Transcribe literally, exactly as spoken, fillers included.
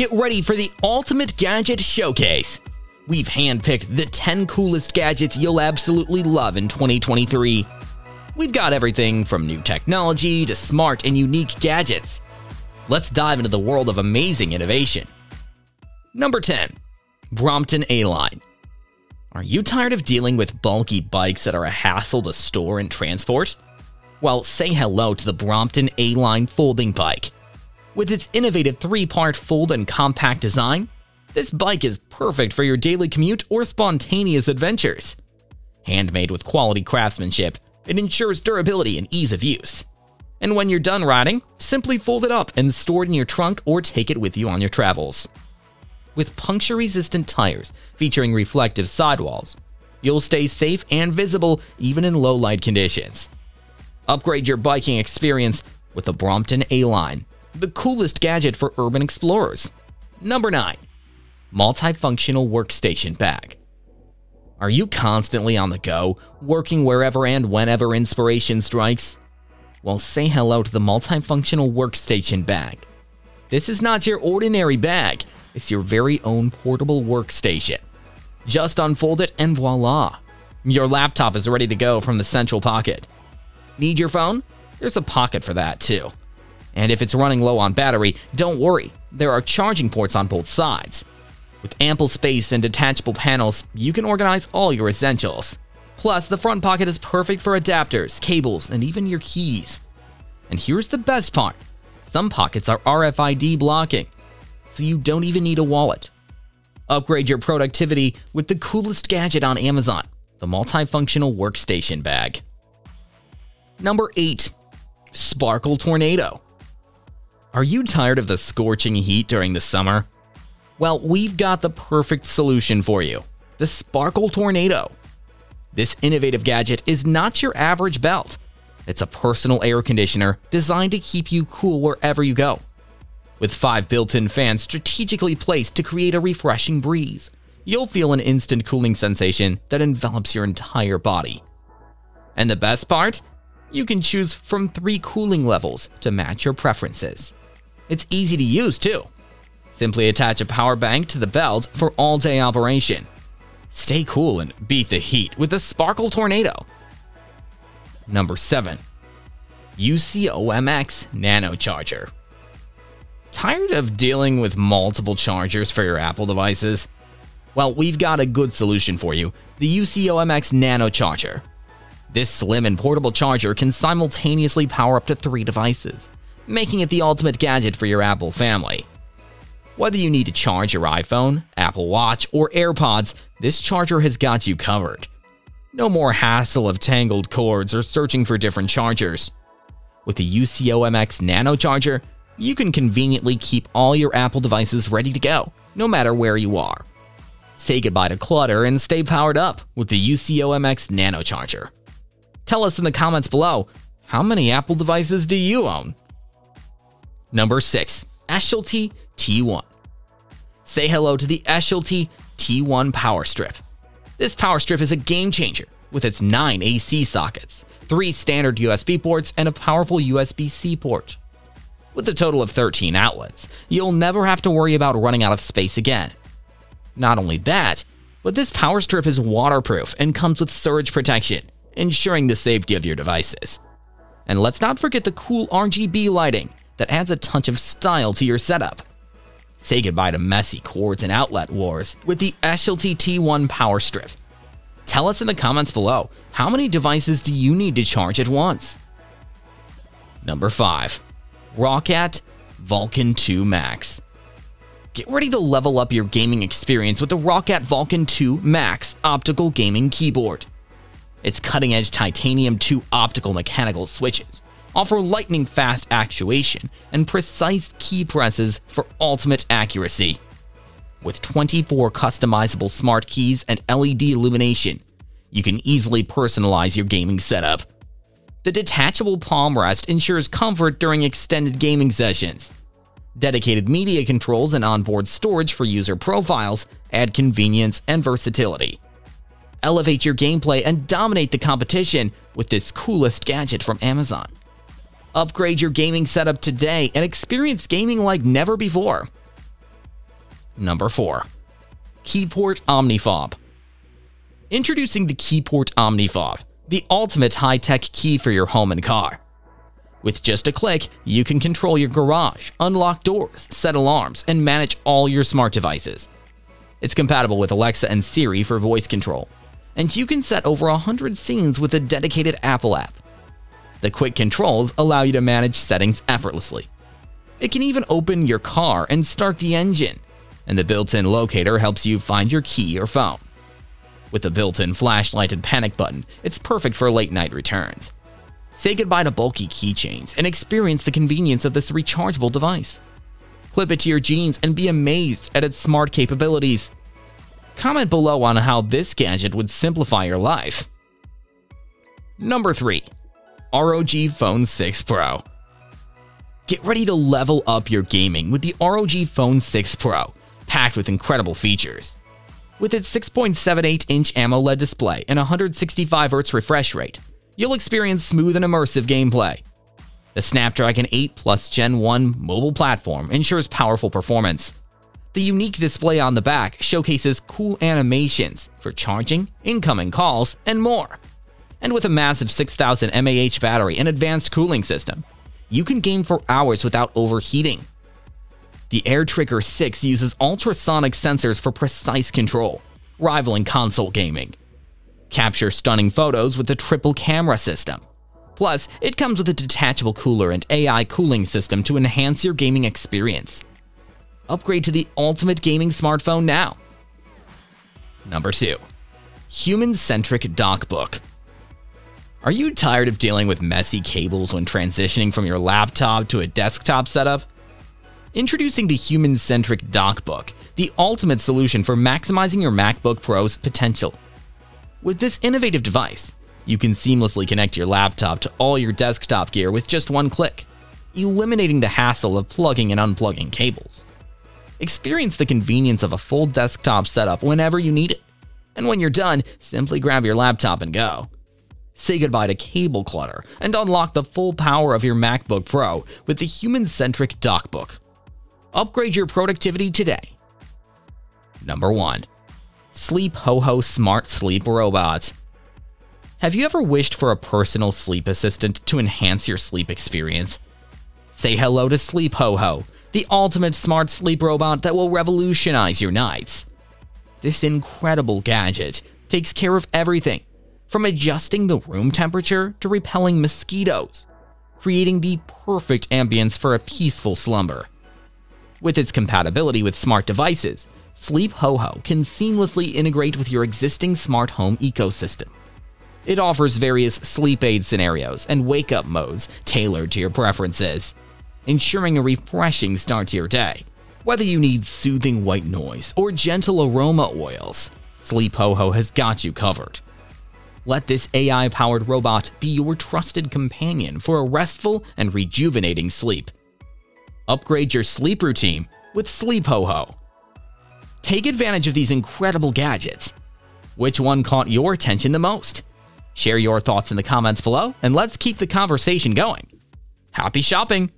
get ready for the Ultimate Gadget Showcase. We've handpicked the ten coolest gadgets you'll absolutely love in twenty twenty-three. We've got everything from new technology to smart and unique gadgets. Let's dive into the world of amazing innovation. Number ten. Brompton A-Line. Are you tired of dealing with bulky bikes that are a hassle to store and transport? Well, say hello to the Brompton A-Line folding bike. With its innovative three-part fold and compact design, this bike is perfect for your daily commute or spontaneous adventures. Handmade with quality craftsmanship, it ensures durability and ease of use. And when you're done riding, simply fold it up and store it in your trunk or take it with you on your travels. With puncture-resistant tires featuring reflective sidewalls, you'll stay safe and visible even in low-light conditions. Upgrade your biking experience with the Brompton A-Line, the coolest gadget for urban explorers. Number nine. Multifunctional workstation bag. Are you constantly on the go, working wherever and whenever inspiration strikes? Well, say hello to the multifunctional workstation bag. This is not your ordinary bag, it's your very own portable workstation. Just unfold it and voila! Your laptop is ready to go from the central pocket. Need your phone? There's a pocket for that too. And if it's running low on battery, don't worry, there are charging ports on both sides. With ample space and detachable panels, you can organize all your essentials. Plus, the front pocket is perfect for adapters, cables, and even your keys. And here's the best part. Some pockets are R F I D blocking, so you don't even need a wallet. Upgrade your productivity with the coolest gadget on Amazon, the multifunctional workstation bag. Number eight. Sparkle Tornado. Are you tired of the scorching heat during the summer? Well, we've got the perfect solution for you, the Sparkle Tornado. This innovative gadget is not your average belt. It's a personal air conditioner designed to keep you cool wherever you go. With five built-in fans strategically placed to create a refreshing breeze, you'll feel an instant cooling sensation that envelops your entire body. And the best part? You can choose from three cooling levels to match your preferences. It's easy to use too. Simply attach a power bank to the belt for all-day operation. Stay cool and beat the heat with the Sparkle Tornado. Number seven. U C O M X Nano Charger. Tired of dealing with multiple chargers for your Apple devices? Well, we've got a good solution for you, the U C O M X Nano Charger. This slim and portable charger can simultaneously power up to three devices, making it the ultimate gadget for your Apple family. Whether you need to charge your iPhone, Apple Watch, or AirPods, this charger has got you covered. No more hassle of tangled cords or searching for different chargers. With the U C O M X Nano Charger, you can conveniently keep all your Apple devices ready to go, no matter where you are. Say goodbye to clutter and stay powered up with the U C O M X Nano Charger. Tell us in the comments below, how many Apple devices do you own? Number six. Eshldty T one. Say hello to the Eshldty T one power strip. This power strip is a game changer with its nine A C sockets, three standard U S B ports, and a powerful U S B C port. With a total of thirteen outlets, you'll never have to worry about running out of space again. Not only that, but this power strip is waterproof and comes with surge protection, ensuring the safety of your devices. And let's not forget the cool R G B lighting that adds a touch of style to your setup. Say goodbye to messy cords and outlet wars with the Eshldty T one power strip. Tell us in the comments below, how many devices do you need to charge at once? Number five. Roccat Vulcan two Max. Get ready to level up your gaming experience with the Roccat Vulcan two Max optical gaming keyboard. Its cutting-edge titanium two optical mechanical switches offer lightning-fast actuation and precise key presses for ultimate accuracy. With twenty-four customizable smart keys and L E D illumination, you can easily personalize your gaming setup. The detachable palm rest ensures comfort during extended gaming sessions. Dedicated media controls and onboard storage for user profiles add convenience and versatility. Elevate your gameplay and dominate the competition with this coolest gadget from Amazon. Upgrade your gaming setup today and experience gaming like never before. Number four. Keyport OmniFob. Introducing the Keyport OmniFob, the ultimate high-tech key for your home and car. With just a click, you can control your garage, unlock doors, set alarms, and manage all your smart devices. It's compatible with Alexa and Siri for voice control, and you can set over one hundred scenes with a dedicated Apple app. The quick controls allow you to manage settings effortlessly. It can even open your car and start the engine, and the built-in locator helps you find your key or phone. With a built-in flashlight and panic button, it's perfect for late-night returns. Say goodbye to bulky keychains and experience the convenience of this rechargeable device. Clip it to your jeans and be amazed at its smart capabilities. Comment below on how this gadget would simplify your life. Number three. R O G Phone six Pro. Get ready to level up your gaming with the R O G Phone six Pro, packed with incredible features. With its six point seven eight inch AMOLED display and one hundred sixty-five hertz refresh rate, you'll experience smooth and immersive gameplay. The Snapdragon eight Plus Gen one mobile platform ensures powerful performance. The unique display on the back showcases cool animations for charging, incoming calls, and more. And with a massive six thousand milliamp hour battery and advanced cooling system, you can game for hours without overheating. The Air Trigger six uses ultrasonic sensors for precise control, rivaling console gaming. Capture stunning photos with the triple camera system. Plus, it comes with a detachable cooler and A I cooling system to enhance your gaming experience. Upgrade to the ultimate gaming smartphone now. Number two. Human-centric DockBook. Are you tired of dealing with messy cables when transitioning from your laptop to a desktop setup? Introducing the human-centric DockBook, the ultimate solution for maximizing your MacBook Pro's potential. With this innovative device, you can seamlessly connect your laptop to all your desktop gear with just one click, eliminating the hassle of plugging and unplugging cables. Experience the convenience of a full desktop setup whenever you need it, and when you're done, simply grab your laptop and go. Say goodbye to cable clutter and unlock the full power of your MacBook Pro with the human-centric DockBook. Upgrade your productivity today. Number one. SleepHoHo Smart Sleep Robot. Have you ever wished for a personal sleep assistant to enhance your sleep experience? Say hello to SleepHoHo, the ultimate smart sleep robot that will revolutionize your nights. This incredible gadget takes care of everything, from adjusting the room temperature to repelling mosquitoes, creating the perfect ambience for a peaceful slumber. With its compatibility with smart devices, SleepHoHo can seamlessly integrate with your existing smart home ecosystem. It offers various sleep aid scenarios and wake-up modes tailored to your preferences, ensuring a refreshing start to your day. Whether you need soothing white noise or gentle aroma oils, SleepHoHo has got you covered. Let this A I-powered robot be your trusted companion for a restful and rejuvenating sleep. Upgrade your sleep routine with SleepHoHo. Take advantage of these incredible gadgets. Which one caught your attention the most? Share your thoughts in the comments below, and let's keep the conversation going. Happy shopping!